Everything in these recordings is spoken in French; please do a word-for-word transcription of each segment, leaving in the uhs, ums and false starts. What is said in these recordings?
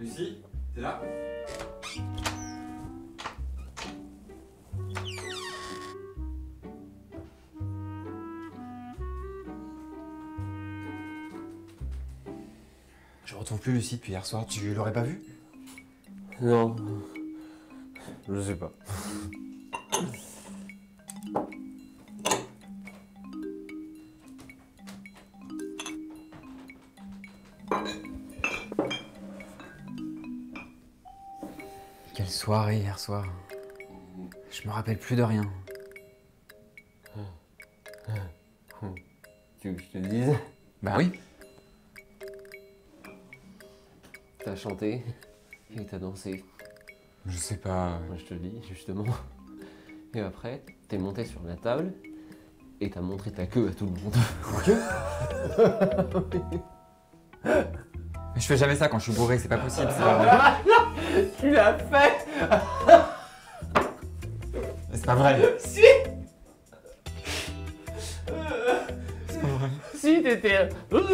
Lucie, t'es là? Je retrouve plus Lucie depuis hier soir, tu l'aurais pas vue? Non, je sais pas. Quelle soirée hier soir. Je me rappelle plus de rien. Tu veux que je te le dise? Bah oui. T'as chanté et t'as dansé. Je sais pas. Moi, je te le dis justement. Et après, t'es monté sur la table et t'as montré ta queue à tout le monde. Okay. Je fais jamais ça quand je suis bourré, c'est pas possible, c'est pas vrai. Tu l'as fait. C'est pas vrai. Si. C'est pas vrai. Si, t'étais... C'est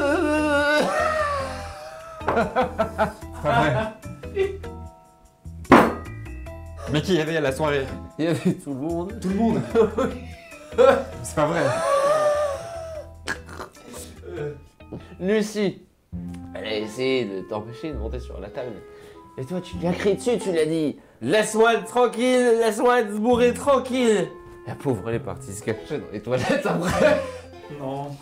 pas vrai. Mais qui y avait à la soirée? Il y avait tout le monde. Tout le monde. C'est pas vrai. Lucie, elle a essayé de t'empêcher de monter sur la table. Et toi, tu lui as crié dessus, tu l'as dit. Laisse-moi tranquille, laisse-moi se bourrer tranquille. La pauvre, elle est partie se cacher dans les toilettes après. Non.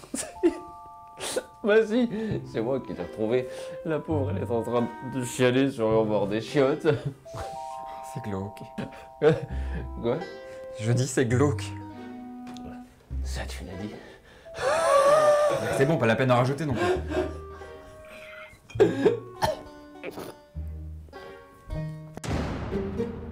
Bah si, c'est moi qui l'ai retrouvée. La pauvre, elle est en train de chialer sur le bord des chiottes. C'est glauque. Quoi? Je dis c'est glauque. Ça, tu l'as dit. C'est bon, pas la peine à rajouter non plus. Thank you.